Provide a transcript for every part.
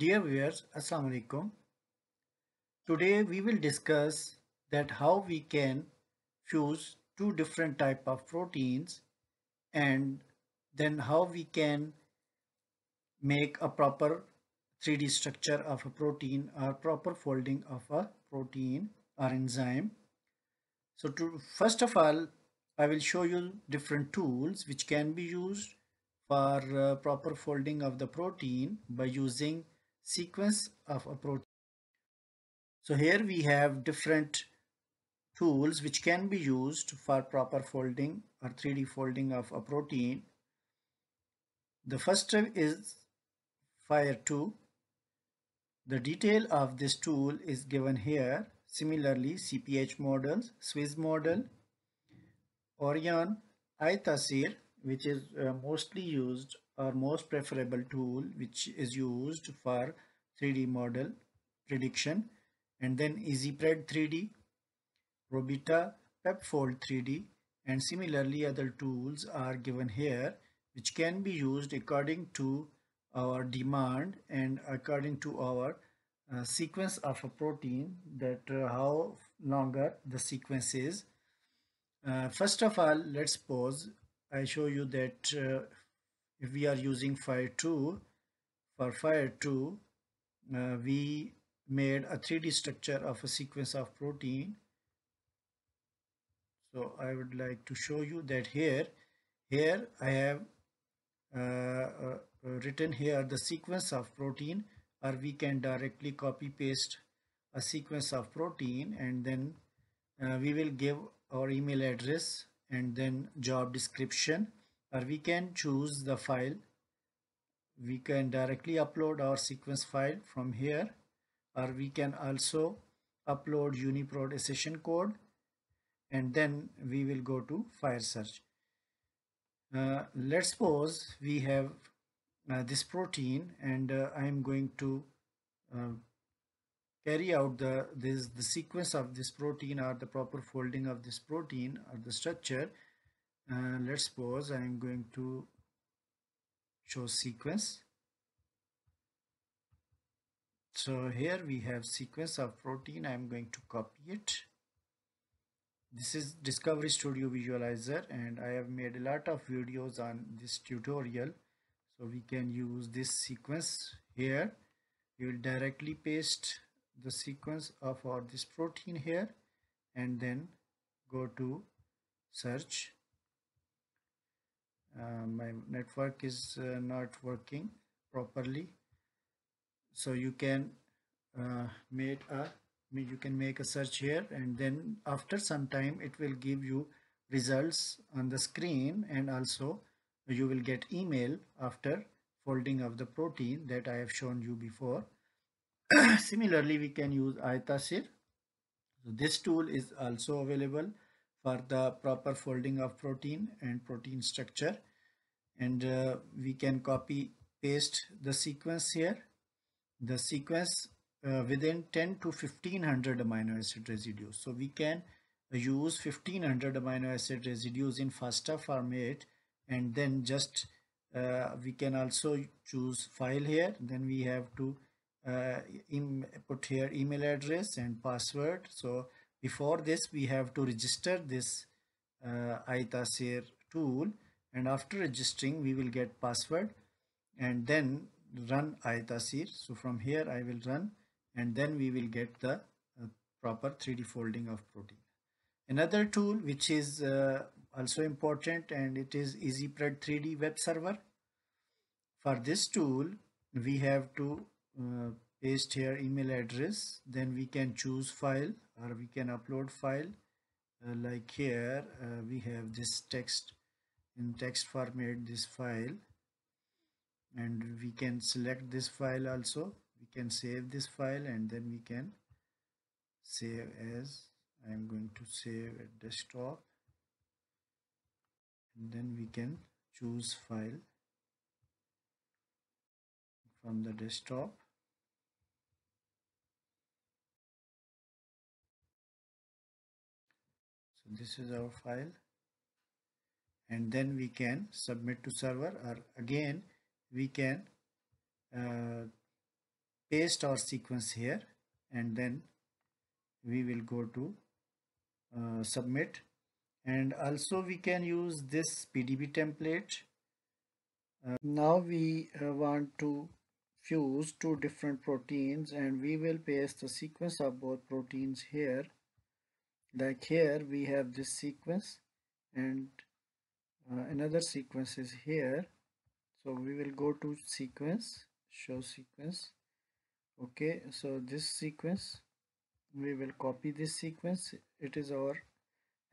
Dear viewers, Assalamu Alaikum. Today we will discuss that how we can fuse two different type of proteins and then how we can make a proper 3D structure of a protein or proper folding of a protein or enzyme. So first of all, I will show you different tools which can be used for proper folding of the protein by using sequence of a protein. So here we have different tools which can be used for proper folding or 3D folding of a protein. The first is Phyre2. The detail of this tool is given here. Similarly, CPH models, Swiss model, Orion, I-TASSER, which is mostly used or most preferable tool which is used for 3D model prediction, and then EsyPred3D, Robita, PepFold3D, and similarly other tools are given here which can be used according to our demand and according to our sequence of a protein, that how longer the sequence is. First of all, let's pause. I show you that if we are using Phyre2, for Phyre2 we made a 3D structure of a sequence of protein. So I would like to show you that here I have written here the sequence of protein, or we can directly copy paste a sequence of protein, and then we will give our email address and then job description, or we can choose the file. We can directly upload our sequence file from here, or we can also upload UniProt accession code, and then we will go to Phyre search. Let's suppose we have this protein, and I am going to carry out the sequence of this protein or the proper folding of this protein or the structure. Let's suppose I am going to show sequence. So here we have sequence of protein. I am going to copy it. This is Discovery Studio Visualizer, and I have made a lot of videos on this tutorial. So we can use this sequence here. You will directly paste the sequence of this protein here, and then go to search. My network is not working properly, so you can make a search here, and then after some time it will give you results on the screen, and also you will get email after folding of the protein that I have shown you before. Similarly, we can use I-TASSER. So this tool is also available for the proper folding of protein and protein structure, and we can copy paste the sequence here. The sequence within 10 to 1500 amino acid residues. So we can use 1500 amino acid residues in FASTA format, and then just we can also choose file here. Then we have to put here email address and password. So before this we have to register this I-TASSER tool, and after registering we will get password and then run I-TASSER. So from here I will run, and then we will get the proper 3D folding of protein. Another tool which is also important, and it is EsyPred3D web server. For this tool we have to paste here email address, then we can choose file, or we can upload file. Like here we have this text in text format, this file, and we can select this file also. We can save this file, and then we can save as. I am going to save at desktop, and then we can choose file from the desktop. So this is our file, and then we can submit to server, or again we can paste our sequence here, and then we will go to submit. And also we can use this PDB template. Now we want to fuse two different proteins, and we will paste the sequence of both proteins here. Like here we have this sequence, and another sequence is here. So we will go to sequence, show sequence. Okay, so this sequence, we will copy this sequence. It is our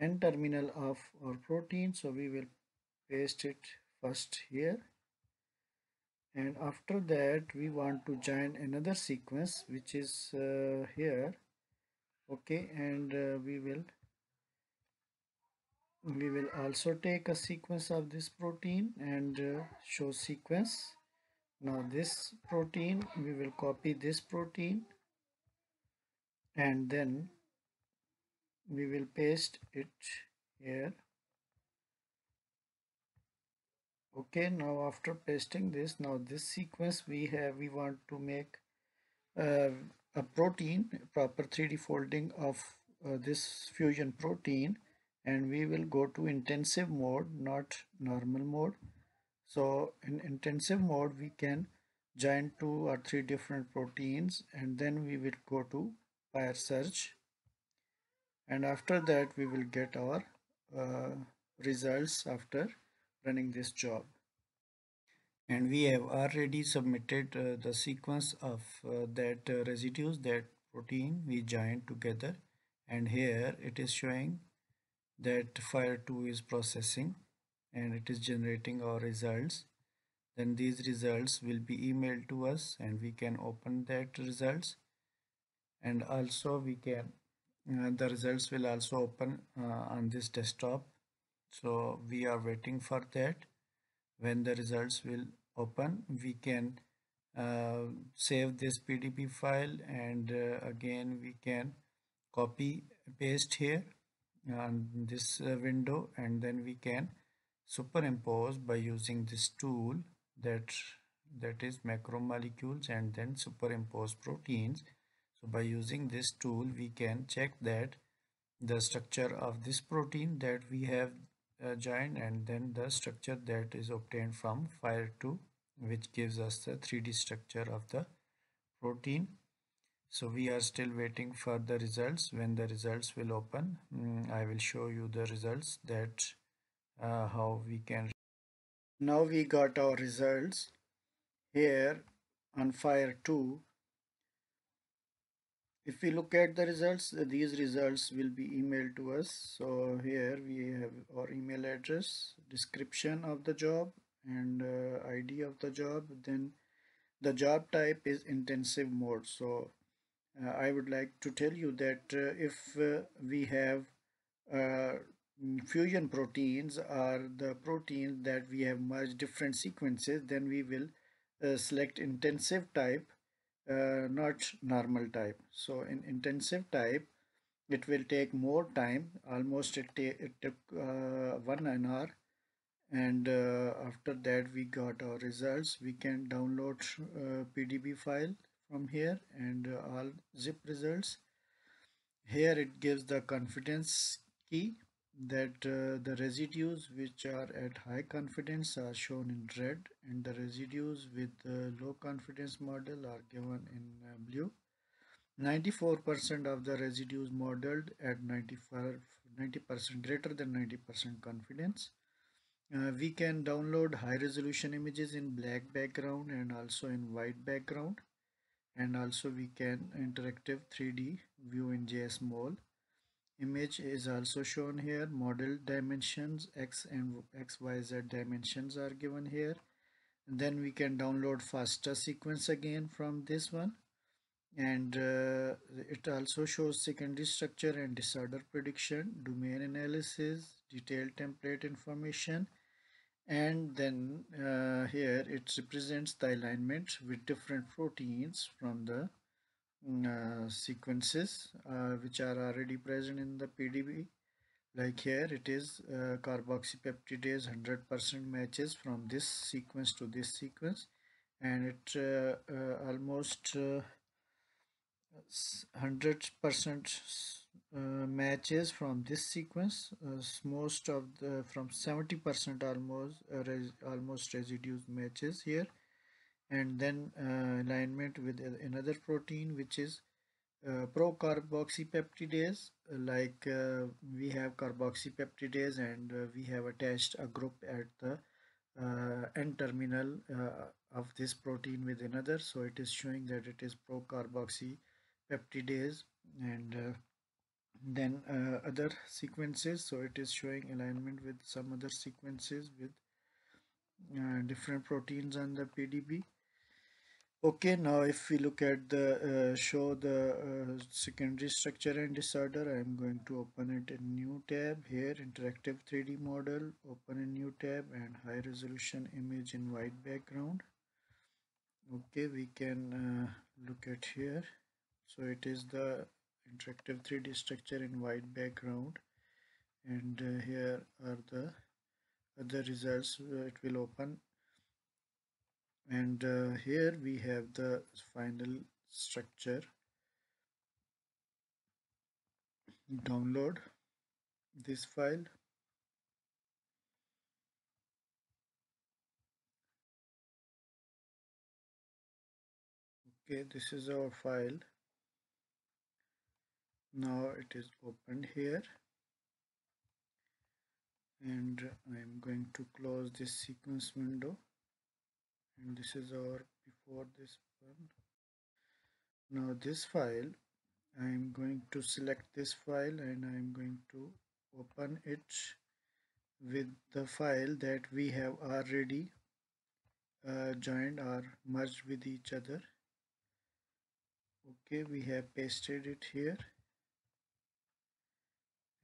N terminal of our protein, so we will paste it first here. And after that we want to join another sequence, which is here. Okay, and we will also take a sequence of this protein and show sequence. Now this protein, we will copy this protein, and then we will paste it here. Okay, now after pasting this, now this sequence we want to make a protein, proper 3D folding of this fusion protein, and we will go to intensive mode, not normal mode. So in intensive mode we can join 2 or 3 different proteins, and then we will go to Phyre search, and after that we will get our results after running this job. And we have already submitted the sequence of that residues, that protein we joined together, and here it is showing that Phyre2 is processing and it is generating our results. Then these results will be emailed to us, and we can open that results, and also we can the results will also open on this desktop. So we are waiting for that. When the results will open, we can save this PDB file, and again we can copy paste here on this window, and then we can superimpose by using this tool that is macromolecules, and then superimpose proteins. So by using this tool we can check that the structure of this protein that we have joined, and then the structure that is obtained from Phyre2, which gives us the 3D structure of the protein. So we are still waiting for the results. When the results will open, I will show you the results that how we can. Now we got our results here on Phyre2. If we look at the results, these results will be emailed to us. So here we have our email address, description of the job, and ID of the job. Then the job type is intensive mode. So I would like to tell you that if we have fusion proteins, or the proteins that we have merged different sequences, then we will select intensive type, not normal type. So in intensive type it will take more time, almost it took 1 hour, and after that we got our results. We can download PDB file from here, and all zip results. Here it gives the confidence key that the residues which are at high confidence are shown in red, and the residues with low confidence model are given in blue. 94% of the residues modeled at 90% greater than 90% confidence. We can download high resolution images in black background and also in white background, and also we can interactive 3D view in JSmol. Image is also shown here. Model dimensions X and XYZ dimensions are given here. And then we can download FASTA sequence again from this one, and it also shows secondary structure and disorder prediction, domain analysis, detailed template information, and then here it represents the alignment with different proteins from the sequences which are already present in the PDB. Like here it is carboxypeptidase 100% matches from this sequence to this sequence, and it almost 100% matches from this sequence. Most of the from 70% almost residues matches here, and then alignment with another protein which is procarboxypeptidase. Like we have carboxypeptidase, and we have attached a group at the N-terminal of this protein with another, so it is showing that it is procarboxypeptidase. And then other sequences, so it is showing alignment with some other sequences with different proteins on the PDB. Okay, now if we look at the show the secondary structure and disorder, I am going to open it in new tab here, interactive 3D model, open a new tab, and high resolution image in white background. Okay, we can look at here, so it is the interactive 3D structure in white background, and here are the other results it will open. And here we have the final structure download this file. Okay, this is our file. Now it is opened here, and I am going to close this sequence window, and this is our before this one. Now this file, I am going to select this file, and I am going to open it with the file that we have already joined or merged with each other. Okay, we have pasted it here,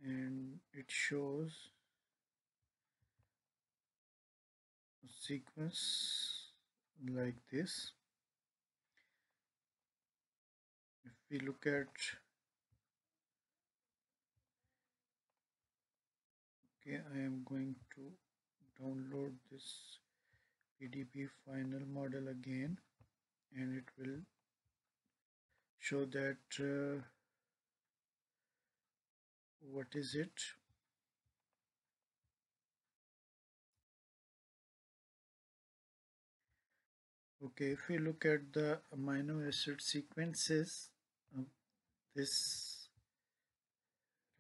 and it shows a sequence like this. If we look at, okay, I am going to download this PDB final model again, and it will show that what is it? Okay, if we look at the amino acid sequences of this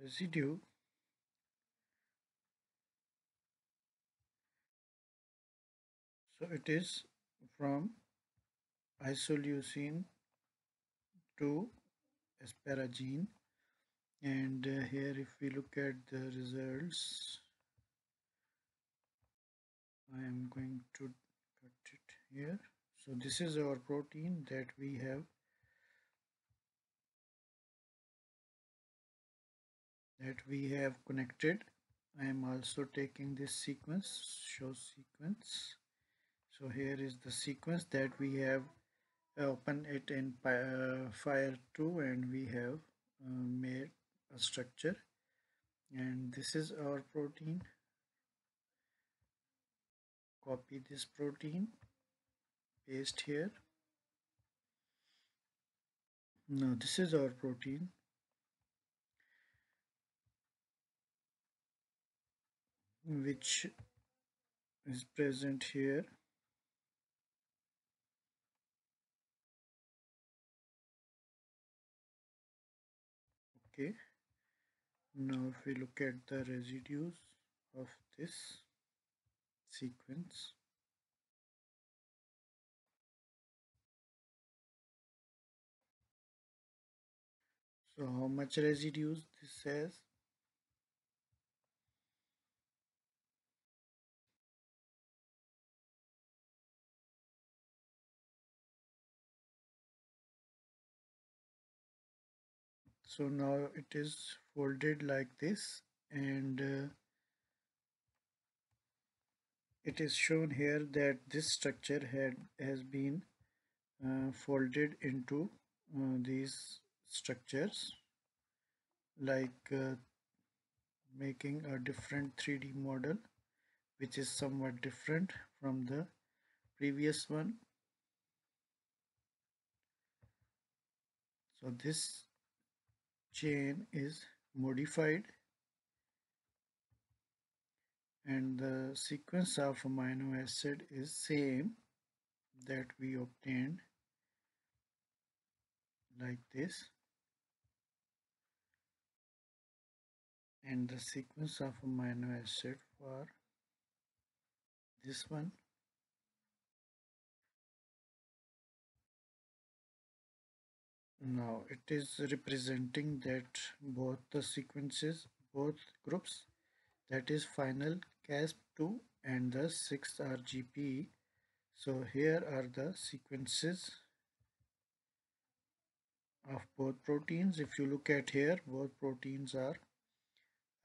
residue, so it is from isoleucine to asparagine. And here if we look at the results, I am going to cut it here. So this is our protein that we have connected. I am also taking this sequence, show sequence. So here is the sequence that we have opened it in Phyre2, and we have made a structure, and this is our protein. Copy this protein, paste here. Now this is our protein. Which is present here. Okay, now if we look at the residues of this sequence, so how much residues this has? So now it is folded like this, and it is shown here that this structure has been folded into these structures, like making a different 3D model which is somewhat different from the previous one. So this chain is modified and the sequence of amino acid is same that we obtained like this, and the sequence of amino acid for this one now it is representing that both the sequences, both groups, that is final CASP2 and the 6RGPE. So here are the sequences of both proteins. If you look at here, both proteins are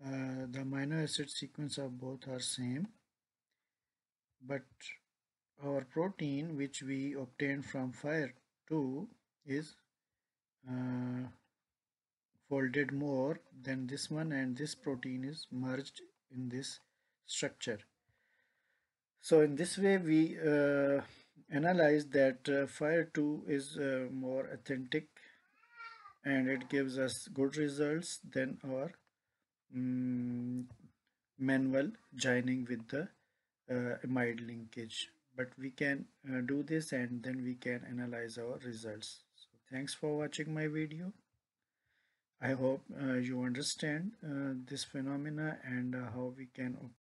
the amino acid sequence of both are same, but our protein which we obtained from Phyre2 is folded more than this one, and this protein is merged in this structure. So in this way we analyze that Phyre2 is more authentic and it gives us good results than our manual joining with the amide linkage. But we can do this and then we can analyze our results. So thanks for watching my video. I hope you understand this phenomena and how we can